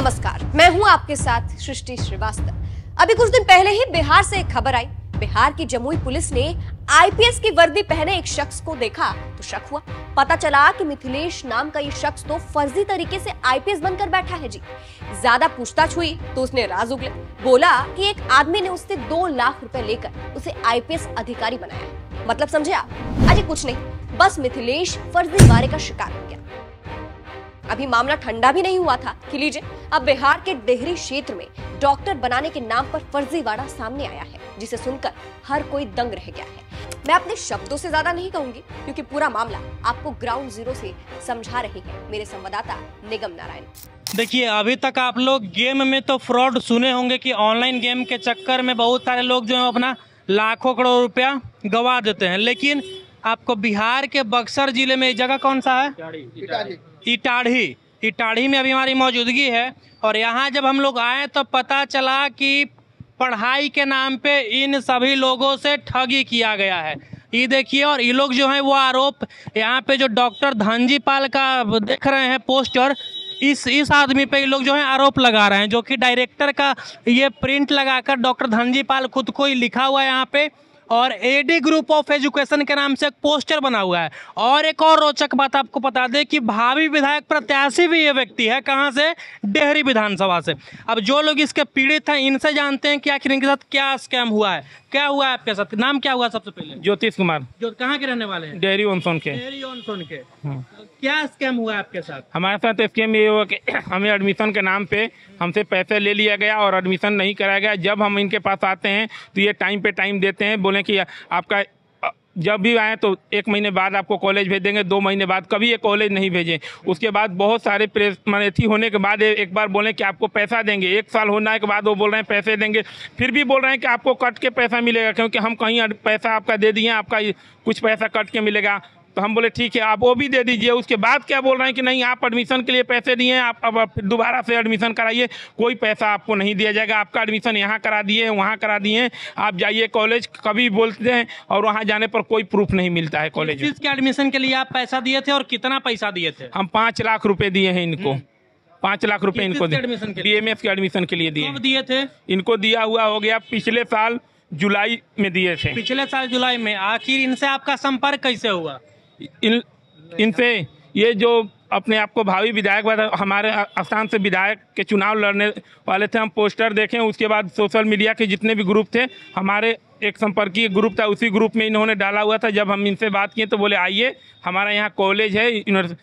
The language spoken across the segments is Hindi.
नमस्कार, मैं हूं आपके साथ सृष्टि श्रीवास्तव। अभी कुछ दिन पहले ही बिहार से एक खबर आई। बिहार की जमुई पुलिस ने आईपीएस की वर्दी पहने एक शख्स को देखा तो शक हुआ। पता चला कि मिथिलेश नाम का ये शख्स तो फर्जी तरीके से आईपीएस बनकर बैठा है जी। ज्यादा पूछताछ हुई तो उसने राज उगले। बोला कि एक आदमी ने उससे 2 लाख रुपए लेकर उसे आईपीएस अधिकारी बनाया। मतलब समझे आप? अरे कुछ नहीं, बस मिथिलेश फर्जीवाड़े का शिकार हो गया। अभी मामला ठंडा भी नहीं हुआ था कि लीजिए अब बिहार के डेहरी क्षेत्र में डॉक्टर बनाने के नाम पर फर्जीवाड़ा सामने आया है, जिसे सुनकर हर कोई दंग रह गया है। मैं अपने शब्दों से ज्यादा नहीं कहूंगी क्योंकि पूरा मामला आपको ग्राउंड जीरो से समझा रही है मेरे संवाददाता निगम नारायण। देखिए, अभी तक आप लोग गेम में तो फ्रॉड सुने होंगे कि ऑनलाइन गेम के चक्कर में बहुत सारे लोग जो है अपना लाखों करोड़ रुपया गंवा देते हैं। लेकिन आपको बिहार के बक्सर जिले में एक जगह कौन सा है, ई टाढ़ी में अभी हमारी मौजूदगी है। और यहाँ जब हम लोग आए तो पता चला कि पढ़ाई के नाम पे इन सभी लोगों से ठगी किया गया है। ये देखिए, और ये लोग जो हैं वो आरोप यहाँ पे जो डॉक्टर धनजी पाल का देख रहे हैं पोस्टर, इस आदमी पे ये लोग जो है आरोप लगा रहे हैं, जो कि डायरेक्टर का ये प्रिंट लगाकर डॉक्टर धनजी पाल खुद को ही लिखा हुआ है यहाँ पे, और एडी ग्रुप ऑफ एजुकेशन के नाम से एक पोस्टर बना हुआ है। और एक और रोचक बात आपको बता दें कि भावी विधायक प्रत्याशी भी ये व्यक्ति है, कहाँ से, डेहरी विधानसभा से। अब जो लोग इसके पीड़ित हैं इनसे जानते हैं कि आखिर इनके साथ क्या स्कैम हुआ है। क्या हुआ है आपके साथ? नाम क्या हुआ सबसे पहले? ज्योतिष कुमार। कहाँ के रहने वाले हैं? डेहरी ऑनसोन के। क्या स्कैम हुआ है आपके साथ? हमारे साथ स्कैम ये हुआ कि हमें एडमिशन के नाम पे हमसे पैसे ले लिया गया और एडमिशन नहीं कराया गया। जब हम इनके पास आते हैं तो ये टाइम देते हैं, बोले कि आपका जब भी आए तो 1 महीने बाद आपको कॉलेज भेजेंगे, 2 महीने बाद, कभी ये कॉलेज नहीं भेजें। उसके बाद बहुत सारे प्रेस मैथी होने के बाद एक बार बोले कि आपको पैसा देंगे, 1 साल होने के बाद वो बोल रहे हैं पैसे देंगे, फिर भी बोल रहे हैं कि आपको कट के पैसा मिलेगा क्योंकि हम कहीं पैसा आपका दे दिए, आपका कुछ पैसा कट के मिलेगा। तो हम बोले ठीक है, आप वो भी दे दीजिए। उसके बाद क्या बोल रहे हैं कि नहीं, आप एडमिशन के लिए पैसे दिए हैं, आप अब फिर दोबारा से एडमिशन कराइए, कोई पैसा आपको नहीं दिया जाएगा, आपका एडमिशन यहाँ करा दिए हैं, वहाँ करा दिए हैं, आप जाइए कॉलेज, कभी बोलते हैं और वहाँ जाने पर कोई प्रूफ नहीं मिलता है कॉलेज में। इसके एडमिशन के लिए आप पैसा दिए थे और कितना पैसा दिए थे? हम 5 लाख रुपये दिए हैं इनको, 5 लाख रुपये इनको BMS के एडमिशन के लिए दिए थे। इनको दिया हुआ हो गया पिछले साल जुलाई में दिए थे। पिछले साल जुलाई में। आखिर इनसे आपका संपर्क कैसे हुआ? इनसे ये जो अपने आप को भावी विधायक, हमारे स्थान से विधायक के चुनाव लड़ने वाले थे, हम पोस्टर देखें, उसके बाद सोशल मीडिया के जितने भी ग्रुप थे, हमारे एक संपर्कीय ग्रुप था, उसी ग्रुप में इन्होंने डाला हुआ था। जब हम इनसे बात किए तो बोले आइए, हमारा यहाँ कॉलेज है, यूनिवर्सिटी,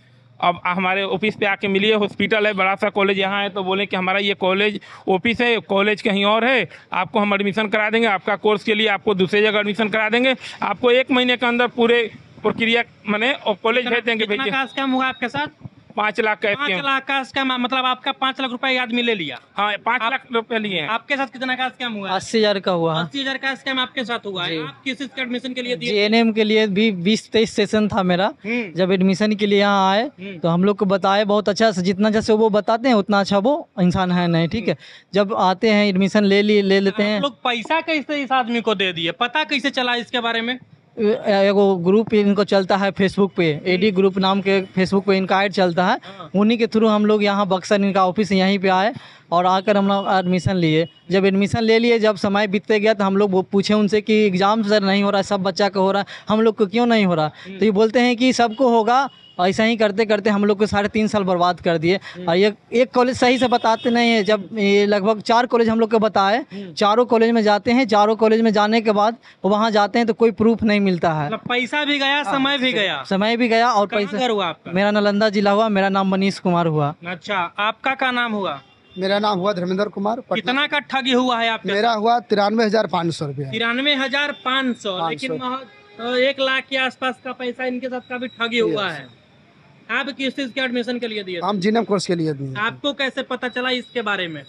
अब हमारे ऑफिस पे आके मिलिए, हॉस्पिटल है, बड़ा सा कॉलेज यहाँ है। तो बोले कि हमारा ये कॉलेज ऑफिस है, कॉलेज कहीं और है, आपको हम एडमिशन करा देंगे, आपका कोर्स के लिए आपको दूसरी जगह एडमिशन करा देंगे, आपको 1 महीने के अंदर पूरे प्रक्रिया माने और कॉलेज भेज देंगे। कितना स्कैम हुआ आपके साथ? 5 लाख का। 5 लाख का स्कैम, मतलब आपका 5 लाख रुपए आदमी ले लिया? हाँ, 5 लाख रुपए लिए। आपके साथ कितना का स्कैम हुआ? 80,000 का हुआ। 80,000 का स्कैम आपके साथ हुआ है। आप किस इसके एडमिशन के लिए? JNM के लिए भी 20-23 सेशन था मेरा। जब एडमिशन के लिए यहाँ आए तो हम लोग को बताए बहुत अच्छा, जितना जैसे वो बताते हैं उतना अच्छा वो इंसान है नहीं, ठीक है। जब आते हैं एडमिशन ले लेते हैं। लोग पैसा कैसे इस आदमी को दे दिए, पता कैसे चला इसके बारे में? एगो ग्रुप इनको चलता है फेसबुक पे, एडी ग्रुप नाम के फेसबुक पे इनका ऐड चलता है, उन्हीं के थ्रू हम लोग यहाँ बक्सर इनका ऑफिस यहीं पे आए और आकर हम लोग एडमिशन लिए। जब एडमिशन ले लिए, जब समय बीतते गया तो हम लोग पूछे उनसे कि एग्ज़ाम सर नहीं हो रहा, सब बच्चा का हो रहा, हम लोग को क्यों नहीं हो रहा? तो ये बोलते हैं कि सबको होगा। ऐसा ही करते करते हम लोग को 3.5 साल बर्बाद कर दिए। और एक कॉलेज सही से बताते नहीं है। जब ये लगभग 4 कॉलेज हम लोग को बताए, चारों कॉलेज में जाते हैं, चारों कॉलेज में जाने के बाद वहाँ जाते हैं तो कोई प्रूफ नहीं मिलता है। पैसा भी गया, समय भी गया और पैसा हुआ आपका? मेरा नालंदा जिला हुआ, मेरा नाम मनीष कुमार हुआ। अच्छा, आपका क्या नाम हुआ? मेरा नाम हुआ धर्मेंद्र कुमार। कितना का ठगी हुआ है आपका? मेरा हुआ 93,500 रुपया। 93,500। लेकिन 1 लाख के आसपास का पैसा इनके साथ का भी ठगी हुआ है। आप किस चीज के एडमिशन के लिए दिए? हम जीनम कोर्स के लिए दिए। आपको कैसे पता चला इसके बारे में?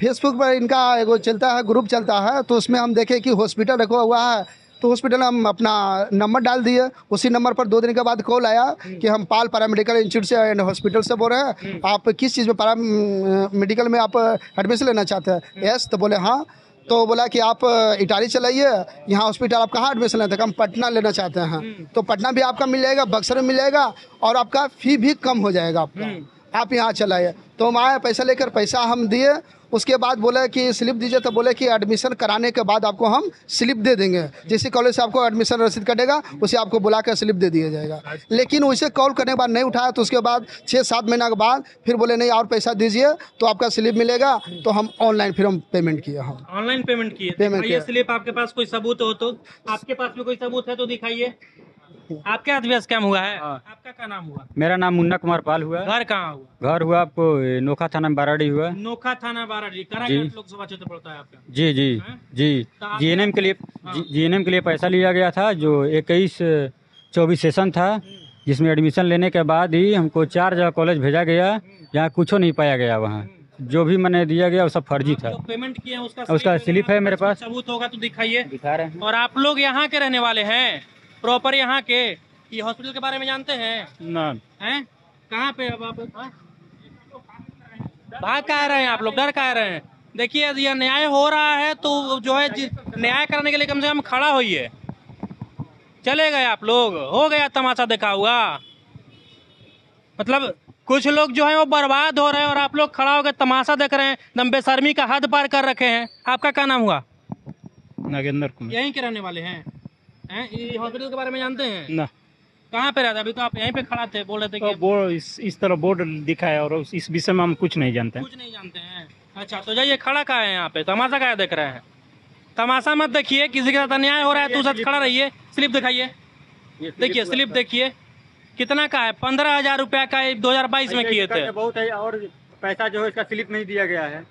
फेसबुक पर इनका एगो चलता है, ग्रुप चलता है, तो उसमें हम देखे कि हॉस्पिटल रखा हुआ है, तो हॉस्पिटल हम अपना नंबर डाल दिए। उसी नंबर पर 2 दिन के बाद कॉल आया कि हम पाल पारा मेडिकल इंस्टीट्यूट से एंड हॉस्पिटल से बोल रहे हैं, आप किस चीज़ में पारा मेडिकल में आप एडमिशन लेना चाहते हैं? यस। तो बोले हाँ। तो बोला कि आप इटारी चलाइए, यहाँ हॉस्पिटल आप कहाँ एडमिशन लेते हैं? हम पटना लेना चाहते हैं। तो पटना भी आपका मिल जाएगा, बक्सर में मिल जाएगा और आपका फी भी कम हो जाएगा आपका। आप यहाँ चलाइए। तो हम आए पैसा लेकर, पैसा हम दिए, उसके बाद बोला कि स्लिप दीजिए, तो बोले कि एडमिशन कराने के बाद आपको हम स्लिप दे देंगे, जैसे कॉलेज से आपको एडमिशन रसीद कटेगा उसे आपको बुलाकर स्लिप दे दिया जाएगा। लेकिन उसे कॉल करने के बाद नहीं उठाया, तो उसके बाद 6-7 महीना के बाद फिर बोले नहीं और पैसा दीजिए तो आपका स्लिप मिलेगा। तो हम ऑनलाइन फिर हम पेमेंट किए, हम ऑनलाइन पेमेंट किए। पेमेंट किया स्लिप आपके पास कोई सबूत हो तो, आपके पास में कोई सबूत है तो दिखाइए। आपके हाथ में स्कैम हुआ है। आपका क्या नाम हुआ? मेरा नाम मुन्ना कुमार पाल हुआ। घर कहाँ हुआ? घर हुआ आपको नोखा थाना बाराडी हुआ। नोखा थाना बाराडी कराघाट लोकसभा क्षेत्र पड़ता है आपका? जी जी है? जी जीएनएम के लिए जीएनएम के लिए पैसा लिया गया था, जो 21-24 सेशन था, जिसमें एडमिशन लेने के बाद ही हमको 4 जगह कॉलेज भेजा गया, जहाँ कुछ नहीं पाया गया। वहाँ जो भी मैंने दिया गया वो सब फर्जी था। पेमेंट किया उसका स्लिप है मेरे पास, सबूत होगा तो दिखाइए। दिखा रहे हैं। और आप लोग यहाँ के रहने वाले हैं प्रॉपर? यहाँ के ये हॉस्पिटल के बारे में जानते हैं ना? हैं कहाँ पे? अब आप भाग कह रहे हैं, आप लोग डर कह रहे हैं। देखिए यदि न्याय हो रहा है तो जो है न्याय कराने के लिए कम से कम खड़ा होइए। चले गए आप लोग, हो गया तमाशा देखा हुआ। मतलब कुछ लोग जो है वो बर्बाद हो रहे हैं और आप लोग खड़ा होकर तमाशा देख रहे हैं। दम बेशर्मी का हद पार कर रखे हैं। आपका क्या नाम हुआ? नागेंद्र कुमार। यहीं के रहने वाले हैं? हॉस्पिटल के बारे में जानते हैं ना? कहाँ पे रहता है? अभी तो आप यहीं पे खड़ा थे, बोल रहे थे कि बोर्ड इस तरह बोर्ड दिखाया और इस विषय में हम कुछ नहीं जानते। कुछ नहीं जानते हैं। अच्छा तो जाइए, खड़ा कहाँ है? यहाँ पे तमाशा क्या देख रहे हैं? तमाशा मत देखिए, किसी के साथ अन्याय हो रहा है तो साथ खड़ा रहिए। स्लिप दिखाइए, देखिए स्लिप देखिए कितना का है। 15,000 रुपया का 2022 में किए थे। बहुत है और पैसा जो है इसका स्लिप नहीं दिया गया है।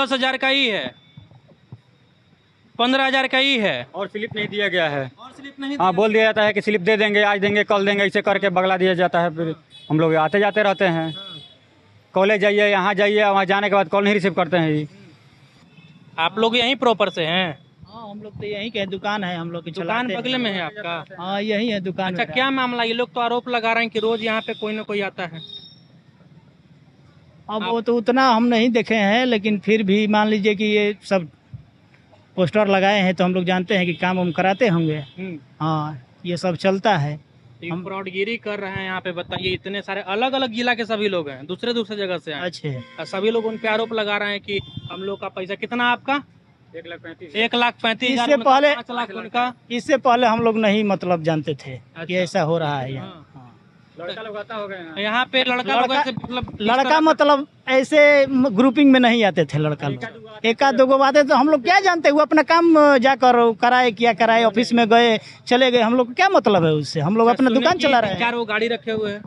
10,000 का ही है, 15,000 का ही है और स्लिप नहीं दिया गया है। हाँ बोल दिया जाता है कि स्लिप दे देंगे, आज देंगे कल देंगे, ऐसे करके बगला दिया जाता है। फिर हम लोग आते जाते रहते हैं, कॉलेज जाइए यहाँ जाइए, वहाँ जाने के बाद कॉल नहीं रिसीव करते हैं। आप लोग यहीं प्रॉपर से हैं? हाँ हम लोग तो यहीं के, दुकान है हम लोग की। दुकान बगले में है आपका? हाँ यही है दुकान। अच्छा क्या मामला? ये लोग तो आरोप लगा रहे हैं कि रोज यहाँ पे कोई ना कोई आता है। अब वो तो उतना हम नहीं देखे हैं, लेकिन फिर भी मान लीजिए कि ये सब पोस्टर लगाए हैं तो हम लोग जानते हैं कि काम हम कराते होंगे। हाँ ये सब चलता है। हम फ्रॉडगिरी कर रहे हैं यहाँ पे। बताइए इतने सारे अलग अलग जिला के सभी लोग हैं, दूसरे दूसरे जगह से हैं। अच्छा सभी लोग उन पे आरोप लगा रहे हैं कि हम लोग का पैसा। कितना आपका? 1,35,000। इससे पहले हम लोग नहीं मतलब जानते थे कि ऐसा हो रहा है। यहाँ लड़का लोग आता होगा यहाँ पे? लड़का मतलब ऐसे ग्रुपिंग में नहीं आते थे लड़का लोग, एकाध दो आते। तो हम लोग क्या जानते हैं, वो अपना काम जाकर कराए, किया कराए, ऑफिस में गए चले गए, हम लोग क्या मतलब है उससे। हम लोग अपना दुकान चला रहे हैं। चार वो गाड़ी रखे हुए हैं।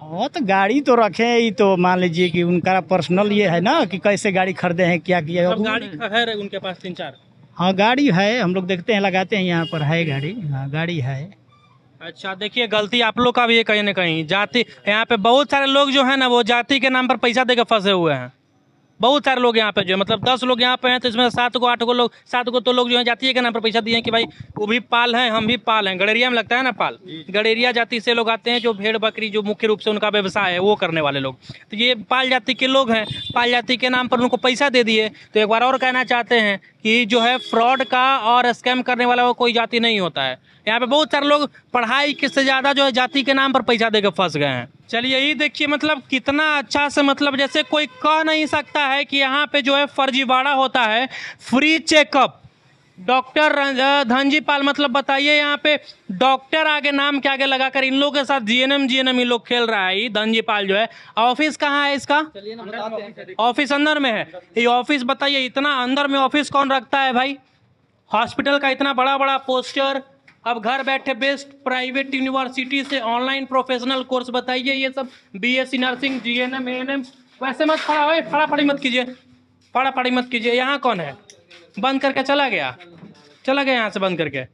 हाँ तो गाड़ी तो रखे ही, तो मान लीजिए कि उनका पर्सनल ये है ना कि कैसे गाड़ी खरीदे हैं, क्या किया है उनके पास। 3-4 हाँ गाड़ी है, हम लोग देखते हैं लगाते हैं यहाँ पर है गाड़ी। हाँ गाड़ी है। अच्छा देखिए गलती आप लोग का भी है कहीं ना कहीं। जाति यहाँ पे बहुत सारे लोग जो है ना वो जाति के नाम पर पैसा देकर फंसे हुए हैं। बहुत सारे लोग यहाँ पे जो है मतलब 10 लोग यहाँ पे हैं तो इसमें 7 को 8 को लोग 7 को तो लोग जो है जाति के नाम पर पैसा दिए हैं कि भाई वो भी पाल हैं हम भी पाल हैं। गड़ेरिया में लगता है ना पाल, गड़ेरिया जाति से लोग आते हैं जो भेड़ बकरी जो मुख्य रूप से उनका व्यवसाय है वो करने वाले लोग। तो ये पाल जाति के लोग हैं, पाल जाति के नाम पर उनको पैसा दे दिए। तो एक बार और कहना चाहते हैं कि जो है फ्रॉड का और स्कैम करने वाला वो कोई जाति नहीं होता है। यहाँ पे बहुत सारे लोग पढ़ाई के से ज़्यादा जो है जाति के नाम पर पैसा देकर फंस गए हैं। चलिए यही देखिए मतलब कितना अच्छा से मतलब जैसे कोई कह नहीं सकता है कि यहाँ पे जो है फर्जीवाड़ा होता है। Free checkup doctor Dhanji Pal, मतलब बताइए यहाँ पे डॉक्टर आगे नाम के आगे लगाकर इन लोगों के साथ जीएनएम इन लोग खेल रहा है। धनजी पाल जो है ऑफिस कहाँ है इसका? ऑफिस अंदर में है। ये ऑफिस बताइए इतना अंदर में ऑफिस कौन रखता है भाई? हॉस्पिटल का इतना बड़ा बड़ा पोस्टर, अब घर बैठे बेस्ट प्राइवेट यूनिवर्सिटी से ऑनलाइन प्रोफेशनल कोर्स। बताइए ये सब बीएससी नर्सिंग जीएनएम एएनएम वैसे मत खड़ा हो, फड़ाफड़ी मत कीजिए, फड़ाफड़ी मत कीजिए। यहाँ कौन है? बंद करके चला गया यहाँ से बंद करके।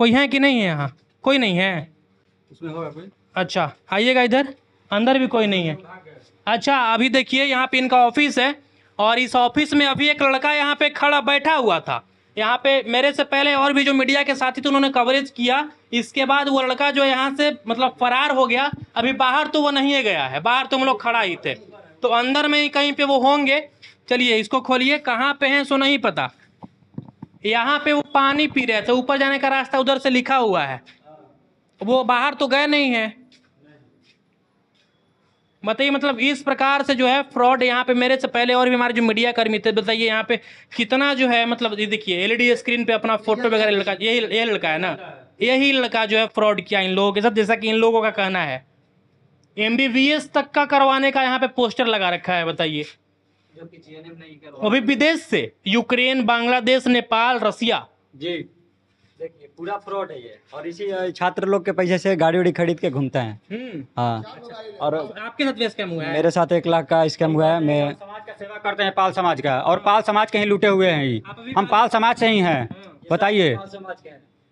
कोई है कि नहीं है? यहाँ कोई नहीं है। अच्छा आइएगा इधर, अंदर भी कोई नहीं है। अच्छा अभी देखिए यहाँ पे इनका ऑफिस है और इस ऑफिस में अभी एक लड़का यहाँ पे खड़ा बैठा हुआ था। यहाँ पे मेरे से पहले और भी जो मीडिया के साथी थे उन्होंने कवरेज किया। इसके बाद वो लड़का जो यहाँ से मतलब फरार हो गया। अभी बाहर तो वो नहीं है गया है, बाहर तो हम लोग खड़ा ही थे, तो अंदर में ही कहीं पे वो होंगे। चलिए इसको खोलिए, कहाँ पे हैं सो नहीं पता। यहाँ पे वो पानी पी रहे थे, ऊपर जाने का रास्ता उधर से लिखा हुआ है। वो बाहर तो गए नहीं है। बताइए, मतलब इस प्रकार से जो है फ्रॉड यहाँ पे मेरे से पहले और भी हमारे जो मीडिया कर्मी थे, बताइए यहाँ पे कितना जो है, मतलब ये देखिए एलईडी स्क्रीन पे अपना फोटो वगैरह लगा, यही लड़का है ना, यही लड़का जो है फ्रॉड किया इन लोगों के साथ। जैसा कि इन लोगों का कहना है MBBS तक का करवाने का यहाँ पे पोस्टर लगा रखा है, बताइए, वो भी विदेश से, यूक्रेन, बांग्लादेश, नेपाल, रसिया जी। देखिए पूरा फ्रॉड है ये, और इसी छात्र लोग के पैसे से गाड़ी उड़ी खरीद के घूमते हैं। हाँ, और आपके साथ भी स्कैम हुआ है? मेरे साथ 1 लाख का स्कैम हुआ है। मैं समाज का सेवा करते हैं, पाल समाज का, और पाल समाज के ही लूटे हुए हैं। हम पाल समाज से ही हैं, बताइए।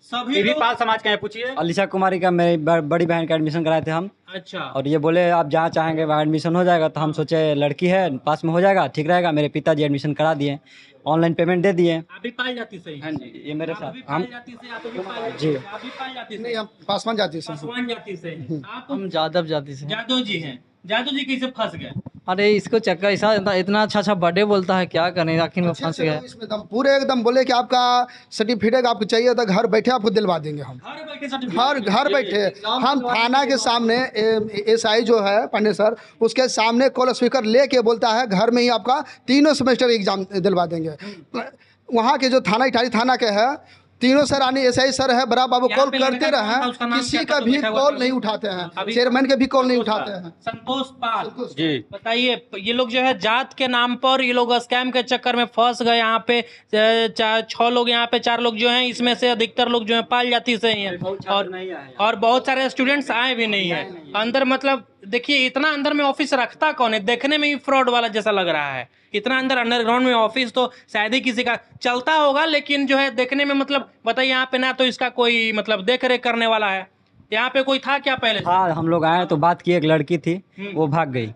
सभी भी पाल समाज के हैं, पूछिए। अलीशा कुमारी का मेरी बड़ी बहन का एडमिशन कराए थे हम। अच्छा। और ये बोले आप जहाँ चाहेंगे वहाँ एडमिशन हो जाएगा, तो हम सोचे लड़की है पास में हो जाएगा, ठीक रहेगा। मेरे पिताजी एडमिशन करा दिए, ऑनलाइन पेमेंट दे दिए। अभी पाल जाती सही। हाँ जी, ये मेरे साथ हम जी पासवान जाति से, हम यादव जाति से। यादव जी हैं, यादव जी कैसे फंस गए? अरे इसको चक्कर ऐसा, इतना अच्छा अच्छा बर्थडे बोलता है, क्या करें, आखिर में फंस गया। पूरे एकदम बोले कि आपका सर्टिफिकेट आपको चाहिए तो घर बैठे आपको दिलवा देंगे हम, घर बैठे। हम थाना के सामने SI जो है पांडे सर, उसके सामने कॉल स्पीकर लेके बोलता है घर में ही आपका तीनों सेमेस्टर एग्जाम दिलवा देंगे। वहाँ के जो थाना ई टाढ़ी थाना के है, तीनों सर आने SI सर है, बड़ा बाबू कॉल करते रहे, किसी का भी कॉल नहीं उठाते हैं, चेयरमैन के भी कॉल नहीं उठाते हैं। संतोष पाल जी, बताइए, ये लोग जो है जात के नाम पर ये लोग स्कैम के चक्कर में फंस गए। यहाँ पे 6 लोग, यहाँ पे 4 लोग जो हैं, इसमें से अधिकतर लोग जो है पाल जाति से ही हैं, और बहुत सारे स्टूडेंट्स आए भी नहीं है अंदर। मतलब देखिए इतना अंदर में ऑफिस रखता कौन है, देखने में ही फ्रॉड वाला जैसा लग रहा है। इतना अंदर अंडरग्राउंड में ऑफिस तो शायद ही किसी का चलता होगा, लेकिन जो है देखने में, मतलब बताइए यहाँ पे ना तो इसका कोई मतलब देख रेख करने वाला है, यहाँ पे कोई था क्या पहले? हाँ, हम लोग आए तो बात की, एक लड़की थी वो भाग गई।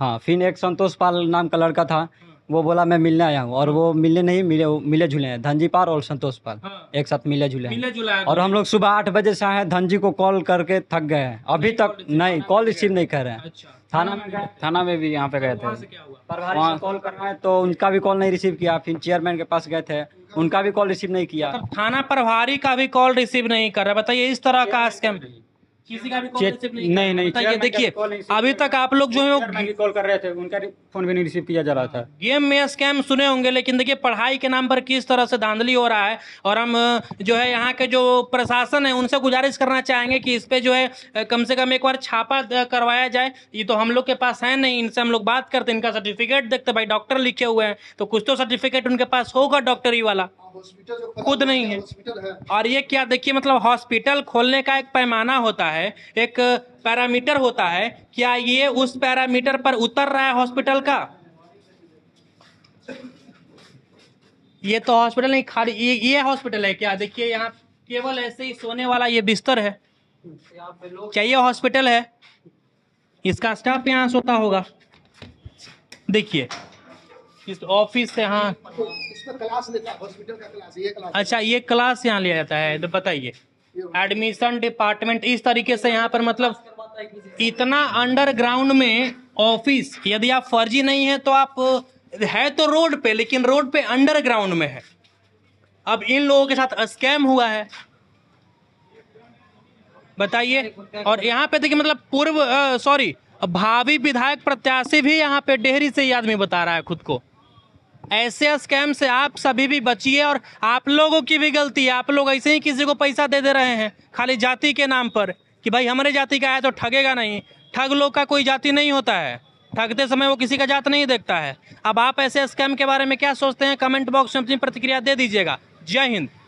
हाँ, फिर एक संतोष पाल नाम का लड़का था, वो बोला मैं मिलने आया हूँ, और वो मिलने नहीं मिले जुले हैं। धनजी पाल और संतोष पाल एक साथ मिले जुले हैं। और हम लोग सुबह 8 बजे से आए हैं, धनजी को कॉल करके थक गए हैं, अभी तक नहीं कॉल रिसीव नहीं कर रहे हैं। अच्छा। थाना में भी यहाँ पे गए थे, वहाँ कॉल करवाए तो उनका भी कॉल नहीं रिसीव किया। फिर चेयरमैन के पास गए थे, उनका भी कॉल रिसीव नहीं किया। थाना प्रभारी का भी कॉल रिसीव नहीं कर रहा, बताइए इस तरह का स्कैम। किसी का भी कॉल रिसीव नहीं। देखिए अभी तक आप लोग जो है कॉल कर रहे थे, उनका फोन भी नहीं रिसीव किया जा रहा था। गेम में स्कैम सुने होंगे, लेकिन देखिए पढ़ाई के नाम पर किस तरह से धांधली हो रहा है। और हम जो है यहाँ के जो प्रशासन है उनसे गुजारिश करना चाहेंगे कि इस पे जो है कम से कम एक बार छापा करवाया जाए। ये तो हम लोग के पास है नहीं, इनसे हम लोग बात करते, इनका सर्टिफिकेट देखते, भाई डॉक्टर लिखे हुए हैं तो कुछ तो सर्टिफिकेट उनके पास होगा डॉक्टरी वाला, खुद नहीं है। और ये क्या देखिए, मतलब हॉस्पिटल खोलने का एक पैमाना होता है, एक पैरामीटर होता है, क्या ये उस पैरामीटर पर उतर रहा है हॉस्पिटल का? ये तो हॉस्पिटल नहीं, खाली ये हॉस्पिटल है क्या? देखिए यहाँ केवल ऐसे ही सोने वाला ये बिस्तर है, क्या ये हॉस्पिटल है? इसका स्टाफ यहाँ सोता होगा। देखिए इस ऑफिस से, हाँ क्लास लेता है, हॉस्पिटल का क्लास, ये क्लास। अच्छा, ये क्लास यहाँ लिया जाता है, तो बताइए एडमिशन डिपार्टमेंट इस तरीके से यहाँ पर, मतलब इतना अंडरग्राउंड में ऑफिस। यदि आप फर्जी नहीं है तो आप है तो रोड पे, लेकिन रोड पे अंडरग्राउंड में है। अब इन लोगों के साथ स्कैम हुआ है, बताइए। और यहाँ पे देखिए, मतलब भावी विधायक प्रत्याशी भी यहाँ पे डेहरी से ही आदमी बता रहा है खुद को। ऐसे स्कैम से आप सभी भी बचिए, और आप लोगों की भी गलती है, आप लोग ऐसे ही किसी को पैसा दे रहे हैं खाली जाति के नाम पर कि भाई हमारे जाति का है तो ठगेगा नहीं। ठग लोग का कोई जाति नहीं होता है, ठगते समय वो किसी का जात नहीं देखता है। अब आप ऐसे स्कैम के बारे में क्या सोचते हैं, कमेंट बॉक्स में अपनी प्रतिक्रिया दे दीजिएगा। जय हिंद।